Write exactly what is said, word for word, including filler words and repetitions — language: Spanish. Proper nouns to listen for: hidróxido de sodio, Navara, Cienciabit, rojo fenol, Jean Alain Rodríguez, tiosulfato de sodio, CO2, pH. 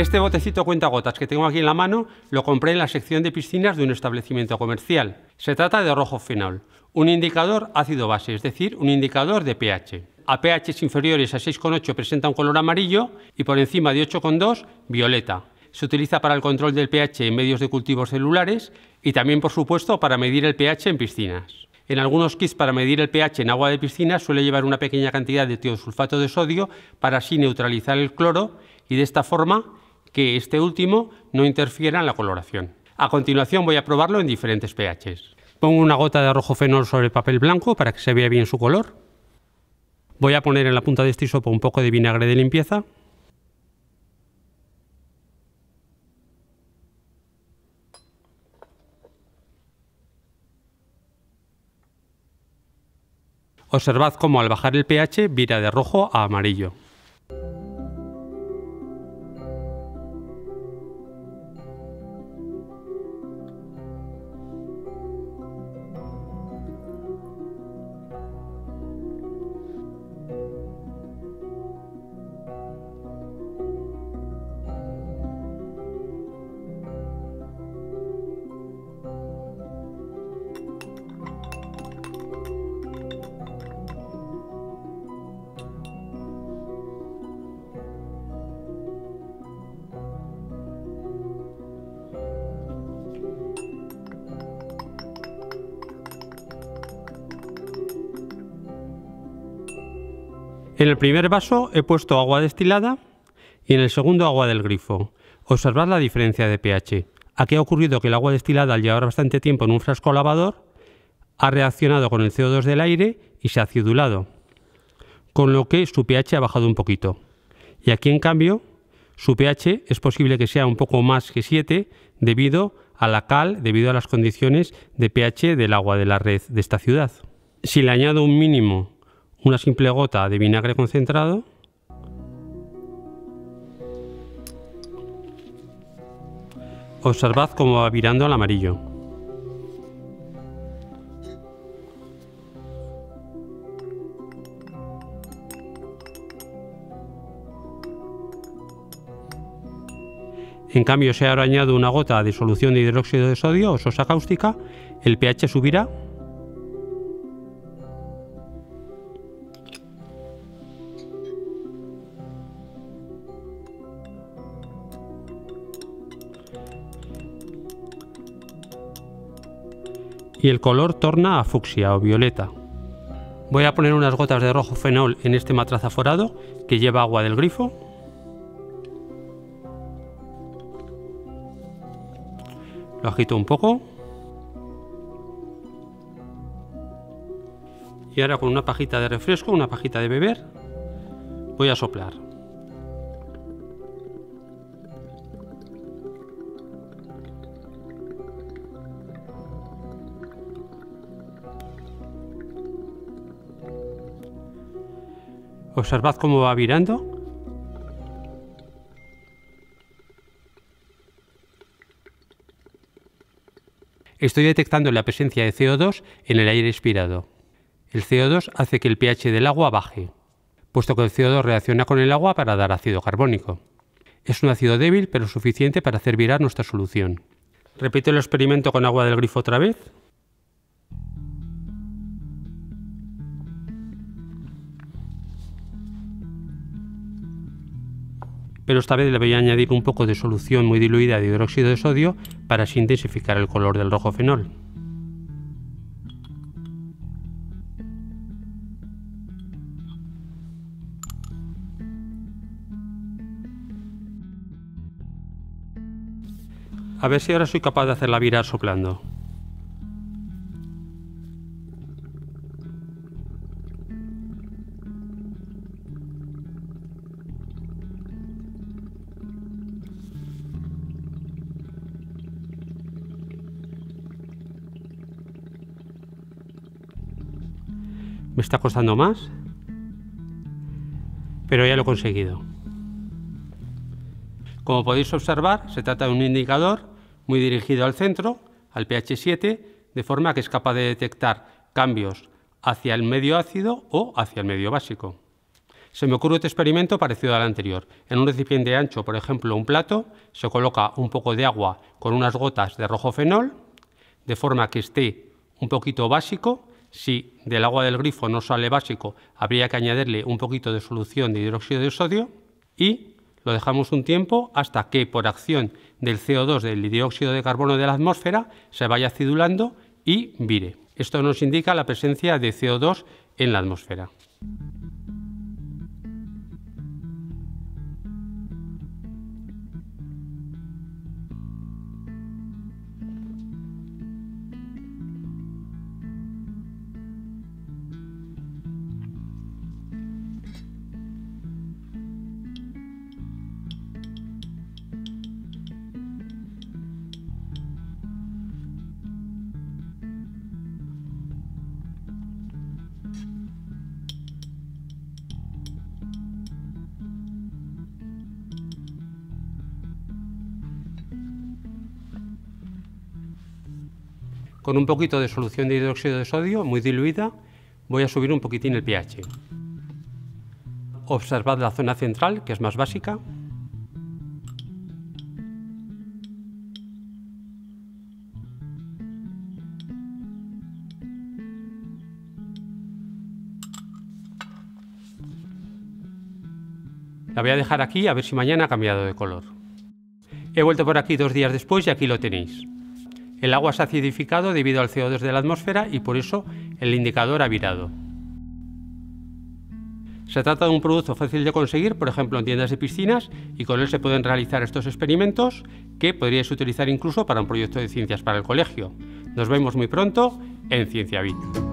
Este botecito cuentagotas que tengo aquí en la mano lo compré en la sección de piscinas de un establecimiento comercial. Se trata de rojo fenol, un indicador ácido-base, es decir, un indicador de pH. A pHs inferiores a seis coma ocho presenta un color amarillo y por encima de ocho coma dos, violeta. Se utiliza para el control del pH en medios de cultivos celulares y también, por supuesto, para medir el pH en piscinas. En algunos kits para medir el pH en agua de piscina suele llevar una pequeña cantidad de tiosulfato de sodio para así neutralizar el cloro y de esta forma que este último no interfiera en la coloración. A continuación voy a probarlo en diferentes pHs. Pongo una gota de rojo fenol sobre papel blanco para que se vea bien su color. Voy a poner en la punta de este hisopo un poco de vinagre de limpieza. Observad cómo al bajar el pH vira de rojo a amarillo. En el primer vaso he puesto agua destilada y en el segundo agua del grifo. Observad la diferencia de pH. Aquí ha ocurrido que el agua destilada, al llevar bastante tiempo en un frasco lavador, ha reaccionado con el C O dos del aire y se ha acidulado, con lo que su pH ha bajado un poquito. Y aquí, en cambio, su pH es posible que sea un poco más que siete debido a la cal, debido a las condiciones de pH del agua de la red de esta ciudad. Si le añado un mínimo, una simple gota de vinagre concentrado, observad cómo va virando al amarillo. En cambio, si ahora añado una gota de solución de hidróxido de sodio o sosa cáustica, el pH subirá y el color torna a fucsia o violeta. Voy a poner unas gotas de rojo fenol en este matraz aforado que lleva agua del grifo . Lo agito un poco y ahora, con una pajita de refresco, una pajita de beber, voy a soplar. Observad cómo va virando. Estoy detectando la presencia de C O dos en el aire expirado. El C O dos hace que el pH del agua baje, puesto que el C O dos reacciona con el agua para dar ácido carbónico. Es un ácido débil, pero suficiente para hacer virar nuestra solución. Repito el experimento con agua del grifo otra vez. Pero esta vez le voy a añadir un poco de solución muy diluida de hidróxido de sodio para así intensificar el color del rojo fenol. A ver si ahora soy capaz de hacerla virar soplando. Me está costando más, pero ya lo he conseguido. Como podéis observar, se trata de un indicador muy dirigido al centro, al pH siete, de forma que es capaz de detectar cambios hacia el medio ácido o hacia el medio básico. Se me ocurre otro experimento parecido al anterior. En un recipiente ancho, por ejemplo un plato, se coloca un poco de agua con unas gotas de rojo fenol, de forma que esté un poquito básico. Si del agua del grifo no sale básico, habría que añadirle un poquito de solución de hidróxido de sodio y lo dejamos un tiempo hasta que por acción del C O dos, del dióxido de carbono de la atmósfera, se vaya acidulando y vire. Esto nos indica la presencia de C O dos en la atmósfera. Con un poquito de solución de hidróxido de sodio, muy diluida, voy a subir un poquitín el pH. Observad la zona central, que es más básica. La voy a dejar aquí, a ver si mañana ha cambiado de color. He vuelto por aquí dos días después y aquí lo tenéis. El agua se ha acidificado debido al C O dos de la atmósfera y por eso el indicador ha virado. Se trata de un producto fácil de conseguir, por ejemplo en tiendas de piscinas, y con él se pueden realizar estos experimentos que podríais utilizar incluso para un proyecto de ciencias para el colegio. Nos vemos muy pronto en Cienciabit.